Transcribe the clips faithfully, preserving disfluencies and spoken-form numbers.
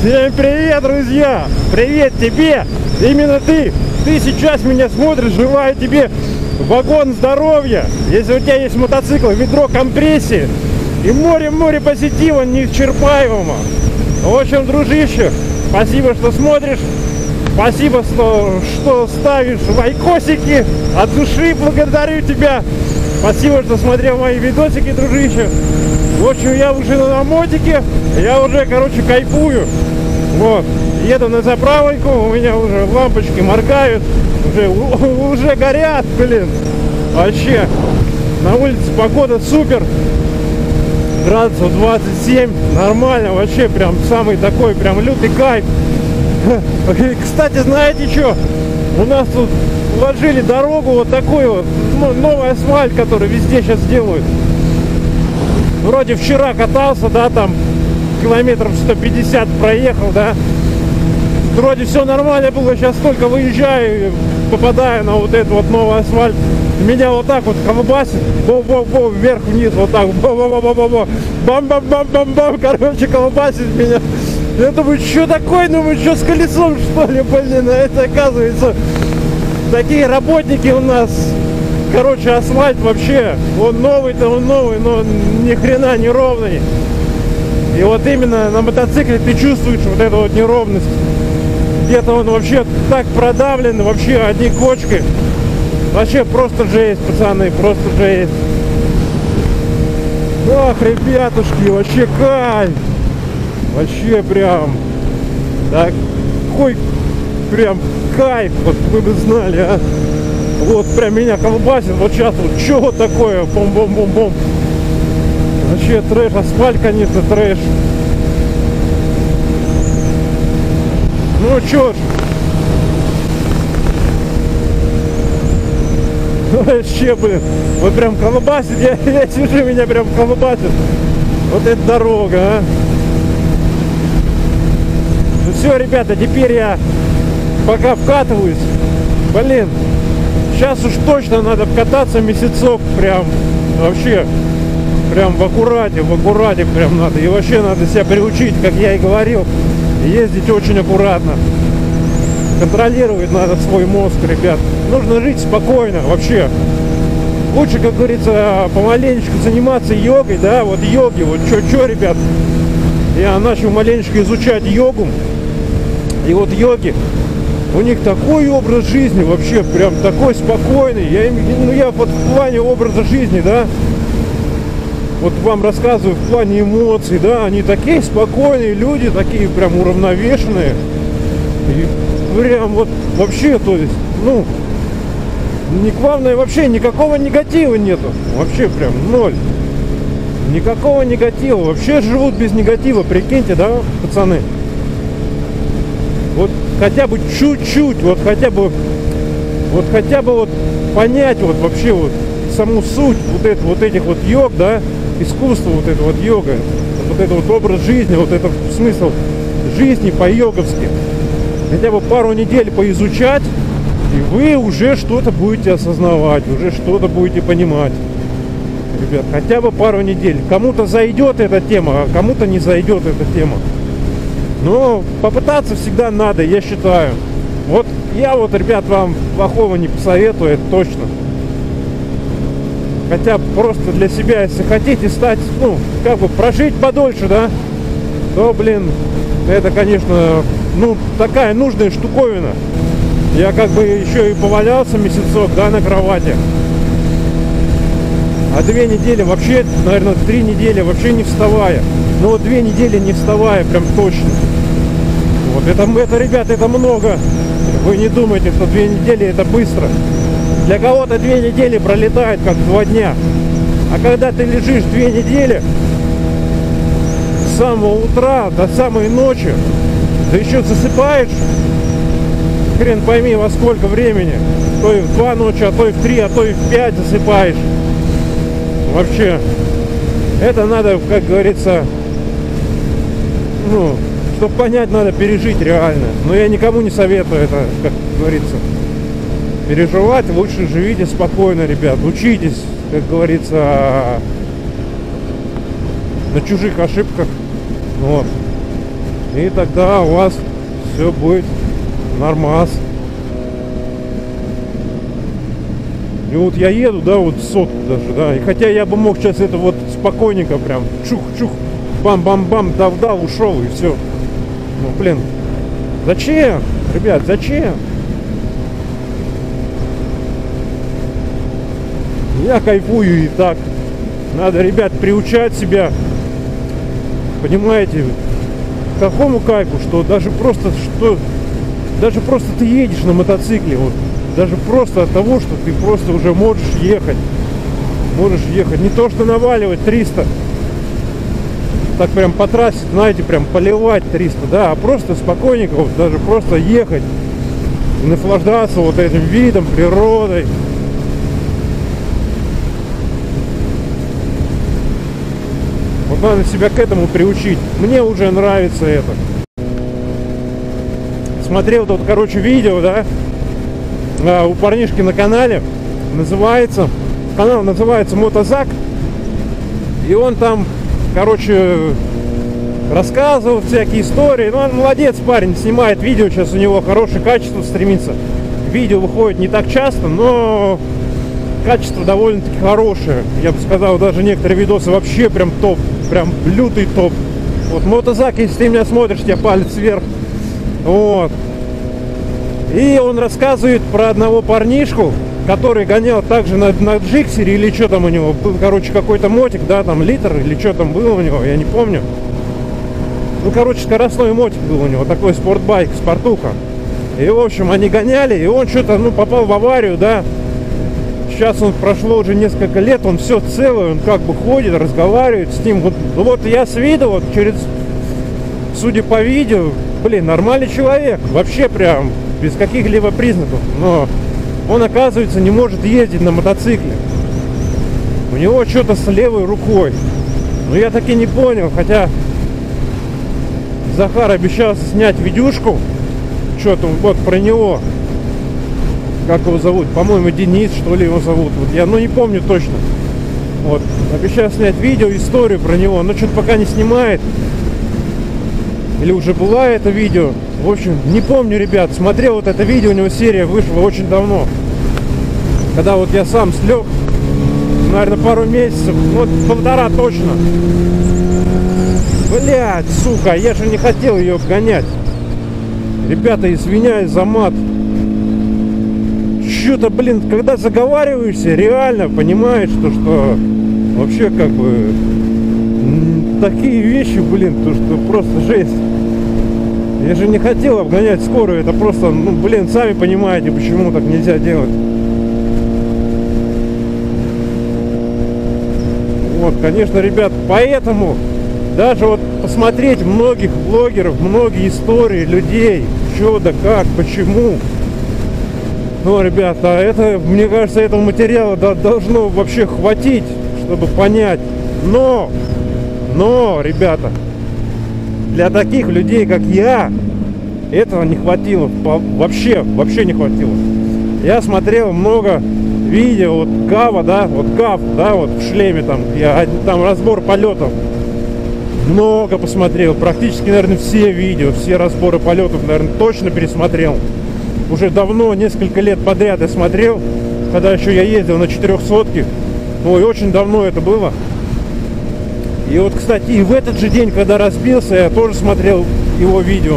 Всем привет, друзья! Привет тебе! Именно ты! Ты сейчас меня смотришь, желаю тебе вагон здоровья! Если у тебя есть мотоцикл, ведро компрессии и море-море позитива неисчерпаемого! В общем, дружище, спасибо, что смотришь, спасибо, что, что ставишь лайкосики, от души благодарю тебя! Спасибо, что смотрел мои видосики, дружище! В общем, я уже на мотике, я уже, короче, кайфую. Вот, еду на заправочку, у меня уже лампочки моргают, уже, уже горят, блин. Вообще, на улице погода супер, градусов двадцать семь, нормально, вообще прям самый такой, прям лютый кайф. И, кстати, знаете что, у нас тут вложили дорогу вот такую вот, ну, новый асфальт, который везде сейчас делают. Вроде вчера катался, да, там километров сто пятьдесят проехал, да. Вроде все нормально было, сейчас только выезжаю, попадаю на вот этот вот новый асфальт. Меня вот так вот колбасит, бо-бо-бо, вверх-вниз, вот так, бо-бо-бо-бо-бо, бам-бам-бам-бам-бам, короче, колбасит меня. Я думаю, что такое, думаю, что с колесом, что ли, блин, а это оказывается, такие работники у нас. Короче, асфальт вообще, он новый-то, он новый, но ни хрена не ровный. И вот именно на мотоцикле ты чувствуешь вот эту вот неровность. Где-то он вообще так продавлен, вообще одни кочки. Вообще просто жесть, пацаны, просто жесть. Ах, ребятушки, вообще кайф. Вообще прям, так, хуй, прям кайф, вот вы бы знали, а. Вот прям меня колбасит, вот сейчас вот чего такое, бом-бом-бом-бом. Вообще трэш, асфальт, конечно, трэш. Ну чё ж. Вообще, блин, вот прям колбасит, я, я сижу, меня прям колбасит. Вот это дорога, а. Ну всё, ребята, теперь я пока вкатываюсь. Блин. Сейчас уж точно надо кататься месяцок, прям, вообще, прям в аккурате, в аккурате прям надо. И вообще надо себя приучить, как я и говорил, ездить очень аккуратно. Контролировать надо свой мозг, ребят. Нужно жить спокойно, вообще. Лучше, как говорится, помаленечку заниматься йогой, да, вот йоги, вот чё-чё, ребят. Я начал маленечко изучать йогу, и вот йоги. У них такой образ жизни, вообще прям такой спокойный. Я им, ну я вот в плане образа жизни, да, вот вам рассказываю в плане эмоций, да, они такие спокойные люди, такие прям уравновешенные. И прям вот вообще, то есть, ну, не главное вообще, никакого негатива нету. Вообще прям ноль. Никакого негатива. Вообще живут без негатива, прикиньте, да, пацаны. Вот хотя бы чуть-чуть, вот хотя бы, вот хотя бы вот понять вот вообще вот саму суть вот, это, вот этих вот йог, да, искусство вот этого вот йога, вот это вот образ жизни, вот это смысл жизни по-йоговски. Хотя бы пару недель поизучать, и вы уже что-то будете осознавать, уже что-то будете понимать. Ребят, хотя бы пару недель. Кому-то зайдет эта тема, а кому-то не зайдет эта тема. Но попытаться всегда надо, я считаю. Вот я вот, ребят, вам плохого не посоветую, это точно. Хотя просто для себя, если хотите стать, ну, как бы прожить подольше, да, то, блин, это, конечно, ну, такая нужная штуковина. Я как бы еще и повалялся месяцок, да, на кровати. А две недели вообще, наверное, три недели вообще не вставая. Но вот две недели не вставая, прям точно. Вот это, это, ребята, это много. Вы не думайте, что две недели это быстро. Для кого-то две недели пролетает как два дня. А когда ты лежишь две недели с самого утра до самой ночи, да еще засыпаешь, хрен пойми во сколько времени, то и в два ночи, а то и в три, а то и в пять засыпаешь. Вообще, это надо, как говорится, ну, чтобы понять, надо пережить реально. Но я никому не советую это, как говорится, переживать. Лучше живите спокойно, ребят, учитесь, как говорится, на чужих ошибках. Вот. и тогда у вас все будет нормас. И вот я еду, да, вот сотку даже, да, и хотя я бы мог сейчас это вот спокойненько прям чух-чух, бам-бам-бам, дав-дав, ушел и все. Ну, блин, зачем, ребят, зачем? Я кайфую и так. Надо, ребят, приучать себя, понимаете, к такому кайфу, что даже просто, что, даже просто ты едешь на мотоцикле, вот. Даже просто от того, что ты просто уже можешь ехать. Можешь ехать. Не то, что наваливать триста. Так прям по трассе, знаете, прям поливать триста, да. А просто спокойненько, вот, даже просто ехать. И наслаждаться вот этим видом, природой. Вот надо себя к этому приучить. Мне уже нравится это. Смотрел тут, короче, видео, да. У парнишки на канале называется канал называется Мотозак, и он там, короче, рассказывал всякие истории. Ну, он молодец, парень, снимает видео, сейчас у него хорошее качество, стремится. Видео выходит не так часто, но качество довольно таки хорошее, я бы сказал. Даже некоторые видосы вообще прям топ, прям лютый топ. Вот Мотозак, если ты меня смотришь, тебе палец вверх. Вот. И он рассказывает про одного парнишку, который гонял также на, на джиксере, или что там у него был, короче, какой-то мотик, да, там литр, или что там было у него, я не помню. Ну, короче, скоростной мотик был у него, такой спортбайк, спортуха. И, в общем, они гоняли, и он что-то, ну, попал в аварию, да. Сейчас он, прошло уже несколько лет, он все целый, он как бы ходит, разговаривает с ним. Вот, вот я с виду, вот через, судя по видео, блин, нормальный человек, вообще прям... без каких-либо признаков, но он, оказывается, не может ездить на мотоцикле. У него что-то с левой рукой. Но я таки не понял, хотя Захар обещал снять видюшку, что-то вот про него, как его зовут, по-моему, Денис, что ли, его зовут, вот я, ну, не помню точно. Вот, обещал снять видео, историю про него, но что-то пока не снимает. Или уже было это видео. В общем, не помню, ребят. Смотрел вот это видео, у него серия вышла очень давно. Когда вот я сам слег, наверное, пару месяцев, вот полтора точно. Блять, сука, я же не хотел ее обгонять. Ребята, извиняюсь за мат. Чё-то, блин, когда заговариваешься, реально понимаешь, что, что вообще как бы... такие вещи, блин, то что просто жесть. Я же не хотел обгонять скорую, это просто, ну, блин, сами понимаете, почему так нельзя делать. Вот, конечно, ребят, поэтому даже вот посмотреть многих блогеров, многие истории людей, что да как, почему. Ну, ребята, это, мне кажется, этого материала должно вообще хватить, чтобы понять. Но... Но, ребята, для таких людей, как я, этого не хватило. Вообще, вообще не хватило. Я смотрел много видео, вот Гава, да, вот Гав, да, вот в шлеме там, я, там разбор полетов. Много посмотрел, практически, наверное, все видео, все разборы полетов, наверное, точно пересмотрел. Уже давно, несколько лет подряд я смотрел, когда еще я ездил на четырехсотке. Ой, очень давно это было. И вот, кстати, и в этот же день, когда разбился, я тоже смотрел его видео.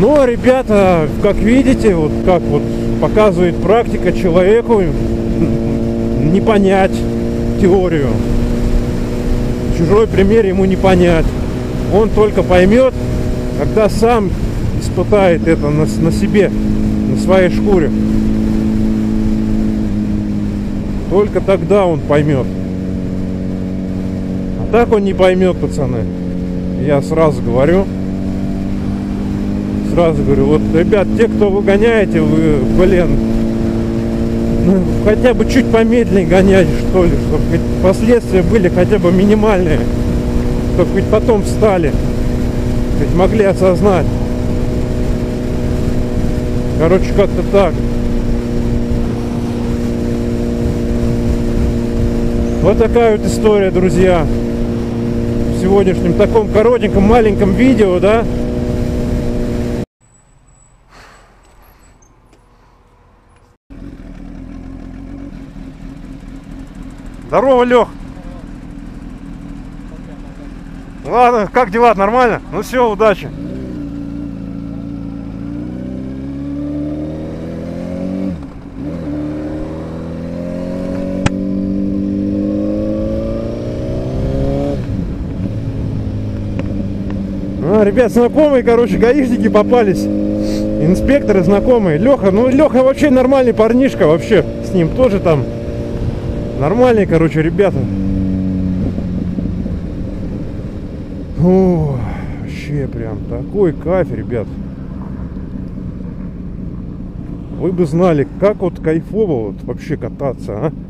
Но, ребята, как видите, вот как вот показывает практика, человеку не понять теорию. Чужой пример ему не понять. Он только поймет, когда сам испытает это на, на себе, на своей шкуре. Только тогда он поймет. Так он не поймет, пацаны. Я сразу говорю. Сразу говорю, вот, ребят, те, кто вы гоняете, вы, блин, ну, хотя бы чуть помедленнее гоняйте, что ли, чтобы хоть последствия были хотя бы минимальные. Чтобы хоть потом встали. Хоть могли осознать. Короче, как-то так. Вот такая вот история, друзья. в сегодняшнем таком коротеньком, маленьком видео, да. Здорово, Лех. Ладно, как дела? Нормально? Ну все, удачи. А, ребят, знакомые, короче, гаишники попались. Инспекторы знакомые. Леха, ну Леха вообще нормальный парнишка, вообще. С ним тоже там нормальные, короче, ребята. О, вообще прям такой кайф, ребят. Вы бы знали, как вот кайфово вот вообще кататься, а?